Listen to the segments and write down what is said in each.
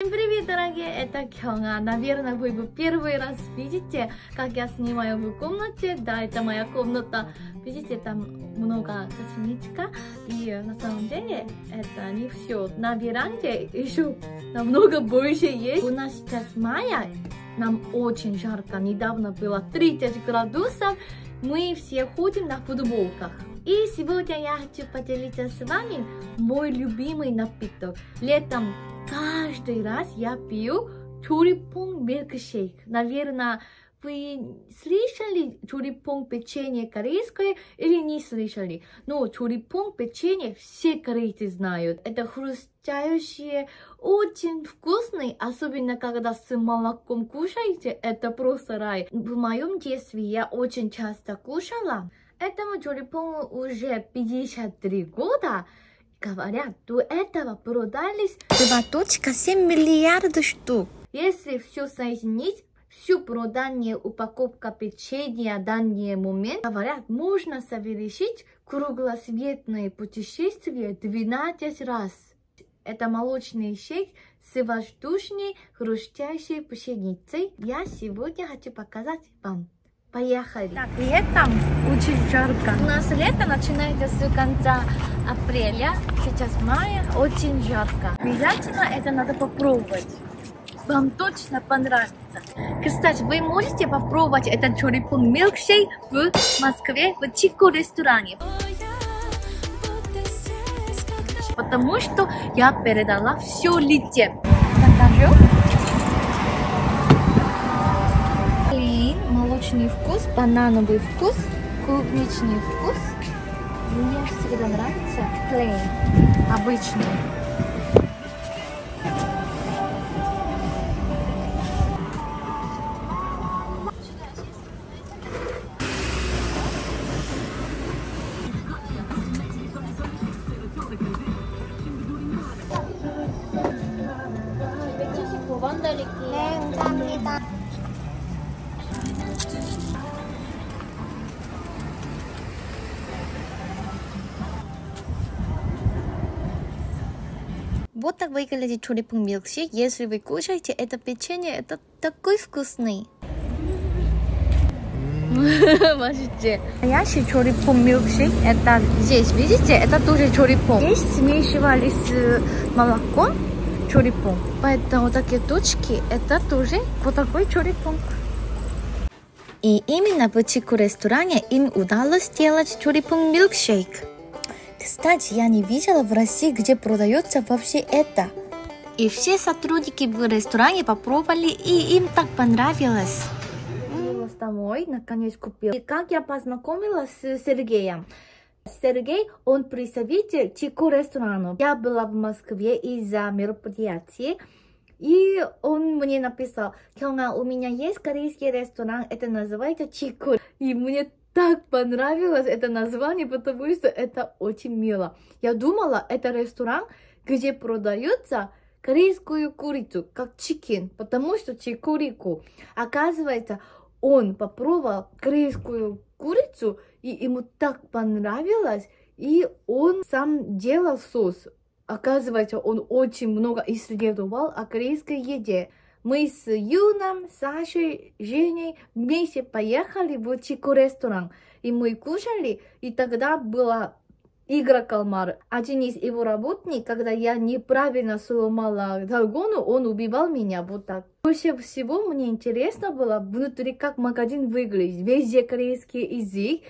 Всем привет, дорогие! Это Кёнха. Наверное, вы его первый раз видите, как я снимаю в комнате. Да, это моя комната. Видите, там много косметика. И на самом деле это не все. На веранде еще намного больше есть. У нас сейчас мая, нам очень жарко. Недавно было 30 градусов. Мы все ходим на футболках. И сегодня я хочу поделиться с вами мой любимый напиток. Летом каждый раз я пью чорипон милкшейк. Наверное, вы слышали чорипон печенье корейское или не слышали? Но чорипон печенье все корейцы знают. Это хрустящие, очень вкусные, особенно когда с молоком кушаете, это просто рай. В моем детстве я очень часто кушала. Этому чорипону уже 53 года. Говорят, до этого продались 2,7 миллиарда штук. Если все соединить, всю продание упаковка печенья в данный момент, говорят, можно совершить круглосветное путешествие 12 раз. Это молочный шейк с воздушной хрустящей пшеницей. Я сегодня хочу показать вам. Поехали! Так, летом очень жарко. У нас лето начинается с конца апреля. Сейчас мая, очень жарко. Обязательно это надо попробовать. Вам точно понравится. Кстати, вы можете попробовать этот чорипон милкшейк в Москве, в Чико ресторане. Потому что я передала все лете. Закажу. Молочный вкус, банановый вкус, клубничный вкус. Мне всегда нравится плейн, обычный. Вот так выглядит чорипон милкшейк. Если вы кушаете это печенье, это такой вкусный. Можете. Настоящий чорипон милкшейк, это здесь, видите, это тоже чорипон. Здесь смешивали с молоком чорипон. Поэтому такие точки, это тоже вот такой чорипон. И именно в Чико ресторане им удалось сделать чорипон милкшейк. Кстати, я не видела в России, где продается вообще это. И все сотрудники в ресторане попробовали, и им так понравилось. Вернулась домой, наконец купила. И как я познакомилась с Сергеем. Сергей, он представитель Чико ресторана. Я была в Москве из-за мероприятия. И он мне написал: «Кёнха, у меня есть корейский ресторан, это называется Чико». И мне так понравилось это название, потому что это очень мило. Я думала, это ресторан, где продается корейскую курицу, как чикен, потому что чикурику. Оказывается, он попробовал корейскую курицу, и ему так понравилось, и он сам делал соус. Оказывается, он очень много исследовал о корейской еде. Мы с Юном, Сашей, Женей вместе поехали в Чико ресторан. И мы кушали, и тогда была игра кальмар. Один из его работников, когда я неправильно сломала долгону, он убивал меня вот так. Больше всего мне интересно было внутри, как магазин выглядит. Везде корейский язык.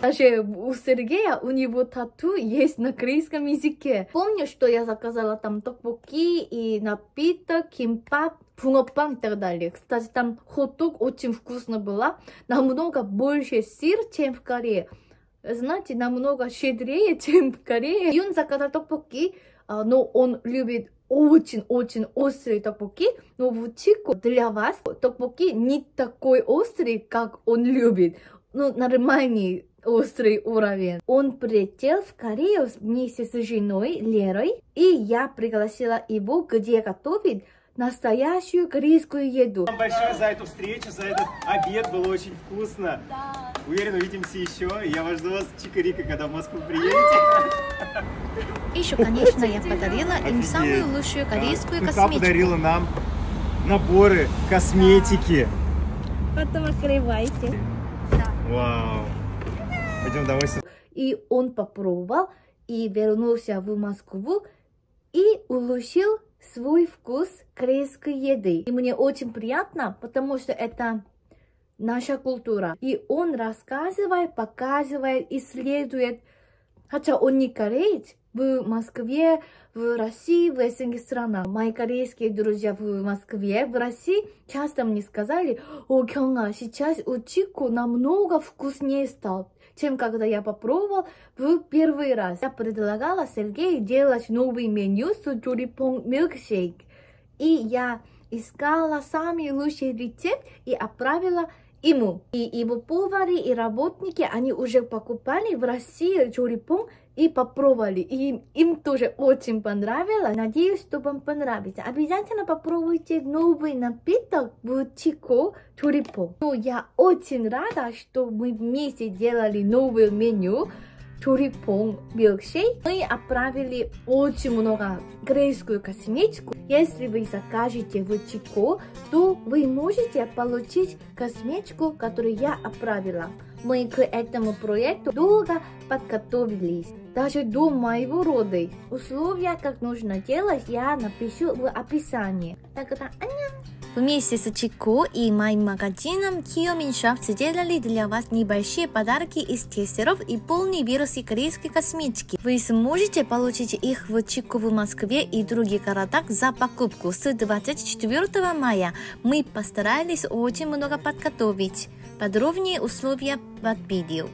Даже у Сергея, у него тату есть на корейском языке. Помню, что я заказала там токпоки и напиток, кимпак, бунгопан и так далее. Кстати, там хоток очень вкусно было. Намного больше сыр, чем в Корее. Знаете, намного щедрее, чем в Корее. Юн заказал токпоки, но он любит очень-очень острые токпоки. Но в Чико для вас токпоки не такой острый, как он любит. Ну, нормальный острый уровень. Он прилетел в Корею вместе с женой Лерой, и я пригласила его, где готовить настоящую корейскую еду. Вам большое за эту встречу, за этот обед, было очень вкусно. Да. Уверен, увидимся еще. Я вас жду в Чикарико, когда в Москву приедете. Еще, конечно, я подарила им самую лучшую корейскую косметику. Ты подарила нам наборы косметики. Потом открывайте. Вау. Пойдем давай. И он попробовал и вернулся в Москву и улучшил свой вкус корейской еды. И мне очень приятно, потому что это наша культура. И он рассказывает, показывает, исследует. Хотя он не кореец, в Москве, в России, в этих странах. Мои корейские друзья в Москве, в России часто мне сказали: о, Кёнха, сейчас у Чико намного вкуснее стал, чем когда я попробовал в первый раз. Я предлагала Сергею делать новый меню с чорипон милкшейк. И я искала самый лучший рецепт и отправила ему. И его повары и работники, они уже покупали в России чорипон и попробовали. И им тоже очень понравилось. Надеюсь, что вам понравится. Обязательно попробуйте новый напиток в Чико чорипон. Но я очень рада, что мы вместе делали новое меню чорипон милкшейк. Мы отправили очень много корейскую косметику. Если вы закажете в Чико, то вы можете получить косметику, которую я отправила. Мы к этому проекту долго подготовились, даже до моего рода. Условия, как нужно делать, я напишу в описании. Тогда вместе с Чико и моим магазином KIYOMIN SHOP сделали для вас небольшие подарки из тестеров и полный вирус и корейской косметики. Вы сможете получить их в Чико в Москве и других городах за покупку с 24 мая. Мы постарались очень много подготовить. Подробнее условия под видео.